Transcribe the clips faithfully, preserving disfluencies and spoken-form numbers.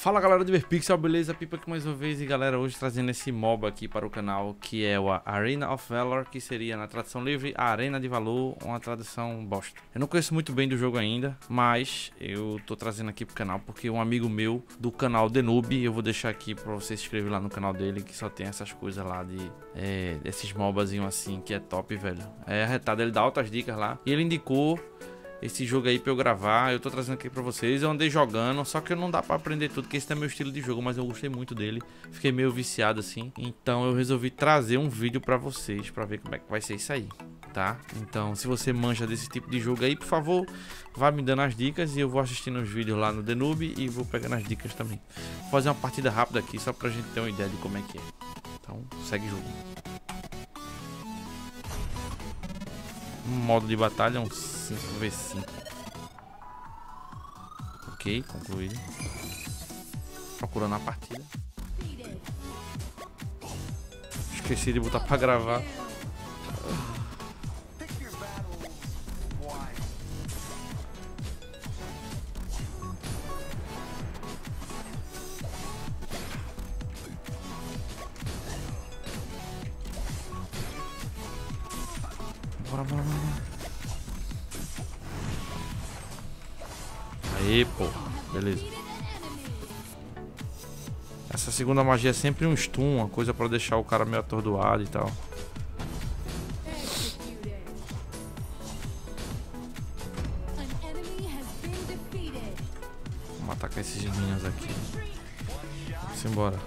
Fala galera do Diverpixel, beleza? Pipa aqui mais uma vez e galera, hoje trazendo esse MOBA aqui para o canal, que é o Arena of Valor, que seria na tradução livre, a Arena de Valor, uma tradução bosta. Eu não conheço muito bem do jogo ainda, mas eu tô trazendo aqui pro canal porque um amigo meu do canal The Noob, eu vou deixar aqui para você se inscrever lá no canal dele, que só tem essas coisas lá de... É, esses mobazinhos assim, que é top, velho. É arretado, ele dá altas dicas lá e ele indicou esse jogo aí pra eu gravar, eu tô trazendo aqui pra vocês. Eu andei jogando, só que não dá pra aprender tudo, porque esse é meu estilo de jogo, mas eu gostei muito dele. Fiquei meio viciado assim, então eu resolvi trazer um vídeo pra vocês, pra ver como é que vai ser isso aí, tá? Então se você manja desse tipo de jogo aí, por favor, vá me dando as dicas e eu vou assistindo os vídeos lá no The Noob e vou pegando as dicas também. Vou fazer uma partida rápida aqui, só pra gente ter uma ideia de como é que é. Então segue o jogo. Um modo de batalha é um cinco contra cinco. Ok, concluído. Procurando a partida. Esqueci de botar pra gravar. Bora, bora, bora. Aê, pô. Beleza. Essa segunda magia é sempre um stun, uma coisa pra deixar o cara meio atordoado e tal. Vamos atacar esses minions aqui. Vamos embora.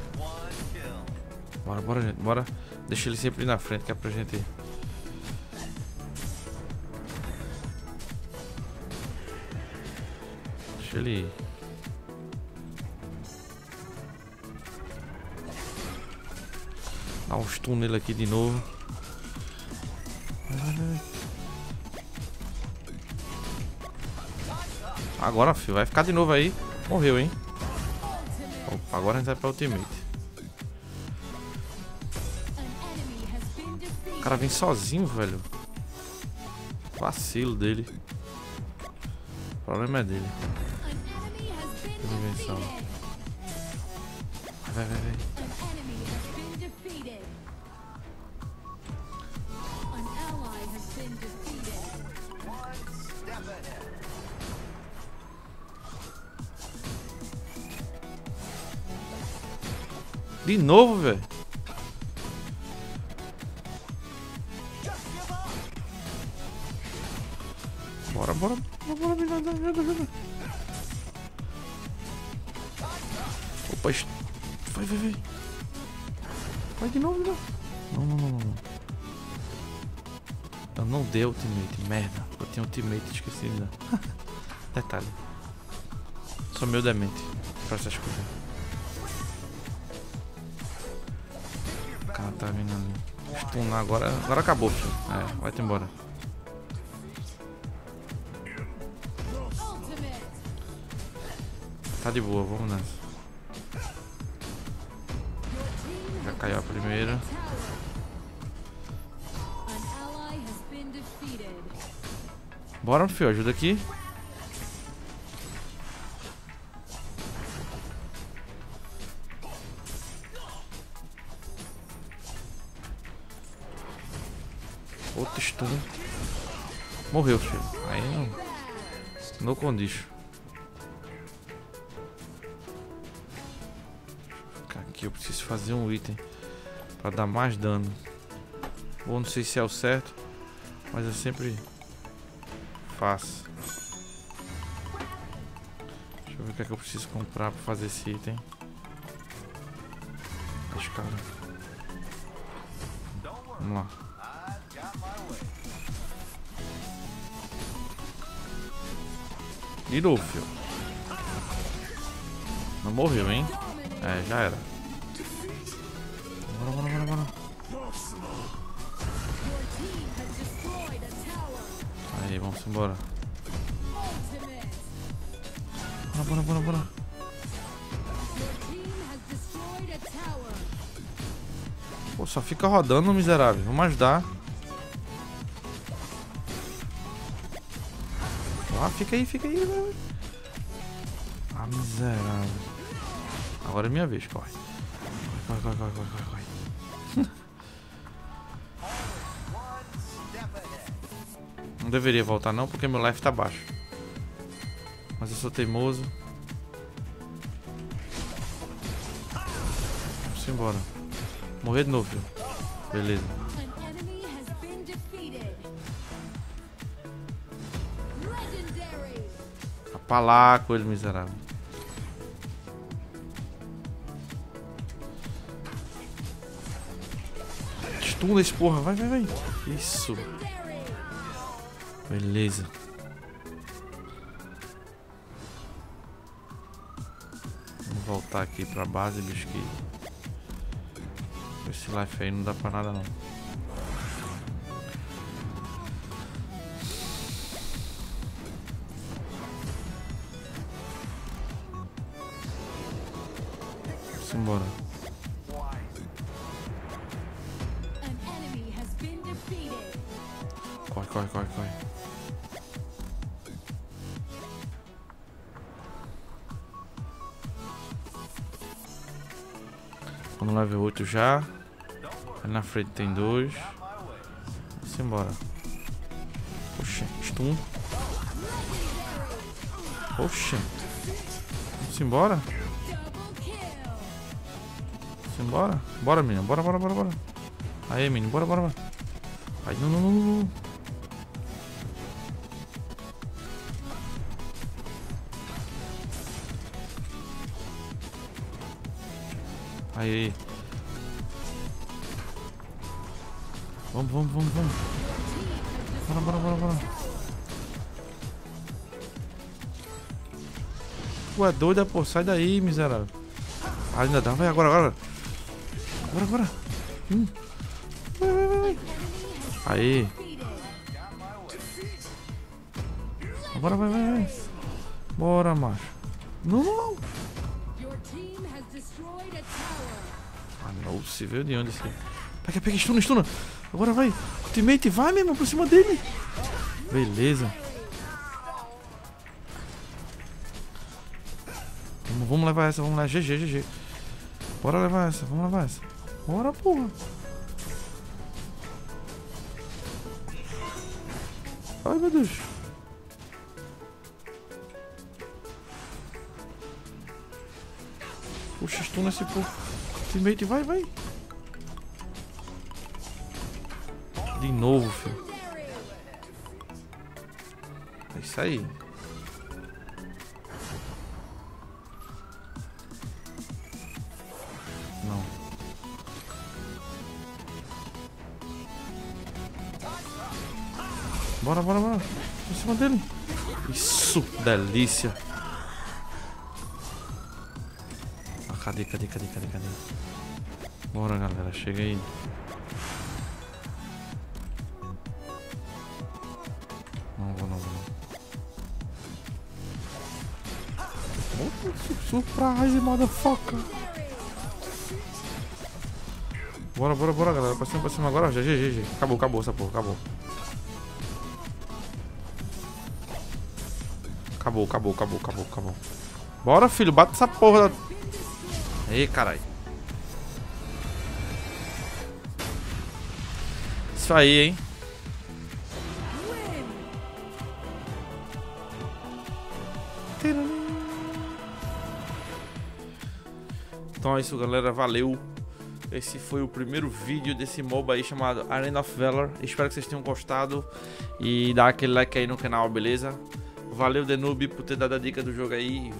Bora, bora, gente. Bora. Deixa ele sempre na frente, que é pra gente ir. Deixa ele ir. Dá um stun nele aqui de novo. Agora, filho, vai ficar de novo aí. Morreu, hein? Opa, agora a gente vai pra ultimate. O cara vem sozinho, velho. Vacilo dele. O problema é dele. Invenção. Vai, vai, vai. De novo, velho. Bora, bora, bora, bora, ajuda, ajuda, ajuda. Opa, vai, vai, vai. Vai de novo, de novo. Não, não, não, não. Eu não dei ultimate, merda. Eu tenho ultimate, esqueci de dar. Detalhe. Sou meio demente pra essas coisas. O cara tá vindo ali. Stunar agora. Agora acabou, filho. É, vai -te embora. Tá de boa, vamos nessa. Já caiu a primeira. Bora, filho, ajuda aqui. Outro stun. Morreu, filho. Aí não. No condicho. Eu preciso fazer um item pra dar mais dano. Ou não sei se é o certo, mas eu sempre faço. Deixa eu ver o que é que eu preciso comprar pra fazer esse item. Acho que... Vamos lá. De novo, filho. Não morreu, hein? É, já era. Bora, bora, bora, bora. Aí, vamos embora. Bora, bora, bora, bora. Pô, só fica rodando, miserável. Vamos ajudar. Ah, fica aí, fica aí. Ah, miserável. Agora é minha vez, corre. Corre, corre, corre, corre, corre, corre. Não deveria voltar não, porque meu life tá baixo. Mas eu sou teimoso. Vamos embora. Morrer de novo, filho. Beleza. Pra lá, coelho miserável. Estula esse porra. Vai, vai, vai. Isso. Beleza. Vamos voltar aqui pra base, bicho. Que esse life aí não dá pra nada, não. Simbora. Corre, corre, corre, corre. Tô no level oito já. Ali na frente tem dois. Simbora. Poxa, stun. Poxa. Simbora. Bora, bora menino, bora, bora, bora, bora. Aí menino, bora, bora, bora. Aí não, não, não, não. Aí, aí. Vamos, vamos, vamos, vamos. Bora, bora, bora, bora. Ué, doida, pô, sai daí, miserável. Ah, ainda dá, vai agora, agora. Bora, bora. Hum. Vai, vai, vai. Aí. Bora, vai, vai, vai. Bora, macho. Não, não. Ah, não se veio de onde isso aqui. Pega, pega, estuna, estuna. Agora vai. Ultimate, vai mesmo, por cima dele. Beleza. Vamos, vamos levar essa, vamos lá. G G, G G. Bora levar essa, vamos levar essa. Bora, porra. Ai, meu Deus. Puxa, estou nesse porra. Teammate, vai, vai. De novo, filho. É isso aí. Bora, bora, bora. Em cima dele. Isso, delícia. Ah, cadê, cadê, cadê, cadê, cadê? Bora, galera, chega aí. Não vou, não vou. Surprise, motherfucker. Bora, bora, bora, galera. Pra cima, pra cima agora. G G, G G. Acabou, acabou essa porra, acabou. Acabou, acabou, acabou, acabou, acabou. Bora, filho, bate essa porra da... Ei, caralho. Isso aí, hein. Então é isso, galera, valeu. Esse foi o primeiro vídeo desse MOBA aí chamado Arena of Valor. Espero que vocês tenham gostado. E dá aquele like aí no canal, beleza? Valeu, The Noob, por ter dado a dica do jogo aí.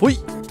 Fui!